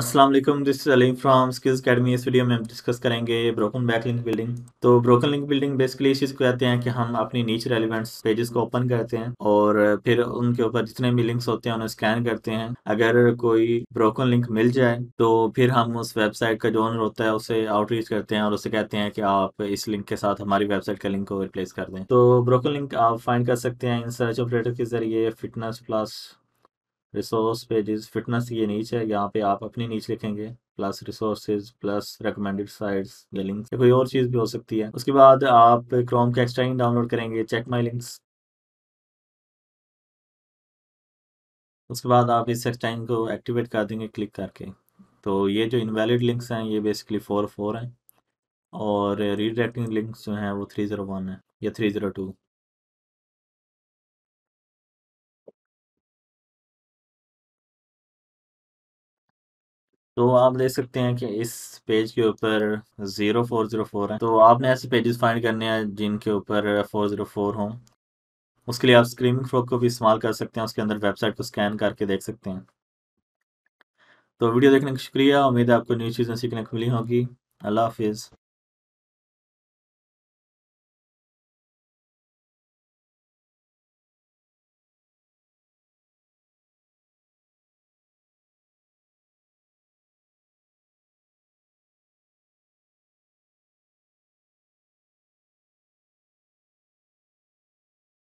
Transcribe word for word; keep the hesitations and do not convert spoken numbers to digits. अस्सलाम वालेकुम, this is Aleem from skills academy. इस वीडियो में हम डिस्कस करेंगे ब्रोकन बैक लिंक बिल्डिंग। तो ब्रोकन लिंक बिल्डिंग बेसिकली इस चीज़ को कहते हैं कि हम अपनी नीच रेलिवेंट्स पेजेस को ओपन करते हैं और फिर उनके ऊपर जितने भी लिंक्स होते हैं उन्हें स्कैन करते हैं। अगर कोई ब्रोकन लिंक मिल जाए तो फिर हम उस वेबसाइट का जो ओनर होता है उसे आउटरीच करते हैं और उसे कहते हैं कि आप इस लिंक के साथ हमारी वेबसाइट के लिंक को रिप्लेस कर दें। तो ब्रोकन लिंक आप फाइंड कर सकते हैं इन सर्च ऑपरेटर के जरिए। Fitness plus resource pages, fitness ये नीच है, यहाँ पे आप अपनी नीच लिखेंगे plus resources plus recommended sites या लिंक्स, कोई और चीज़ भी हो सकती है। उसके बाद आप क्रोम का एक्सटेंशन डाउनलोड करेंगे, चेक माई लिंक्स। उसके बाद आप इस एक्सटेंशन को एक्टिवेट कर देंगे क्लिक करके। तो ये जो इनवैलिड लिंक्स हैं ये बेसिकली फोर फोर हैं और रीडायरेक्टिंग लिंक्स जो हैं वो थ्री ज़ीरो वन है या थ्री ज़ीरो टू। तो आप देख सकते हैं कि इस पेज के ऊपर ज़ीरो फोर ज़ीरो फोर है। तो आपने ऐसे पेजेस फाइंड करने हैं जिनके ऊपर फोर ज़ीरो फोर हों। उसके लिए आप स्क्रीमिंग फ्रॉग को भी इस्तेमाल कर सकते हैं, उसके अंदर वेबसाइट को स्कैन करके देख सकते हैं। तो वीडियो देखने का शुक्रिया। उम्मीद है आपको नई चीज़ें सीखने को मिली होंगी। अल्लाह हाफिज़।